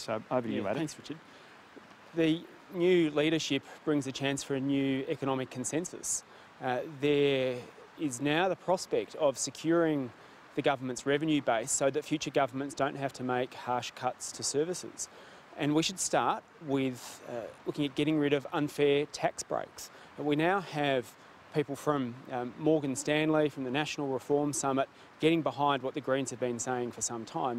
So over to you, Adam. Thanks, Richard. The new leadership brings a chance for a new economic consensus. There is now the prospect of securing the government's revenue base so that future governments don't have to make harsh cuts to services. And we should start with looking at getting rid of unfair tax breaks. And we now have people from Morgan Stanley, from the National Reform Summit, getting behind what the Greens have been saying for some time.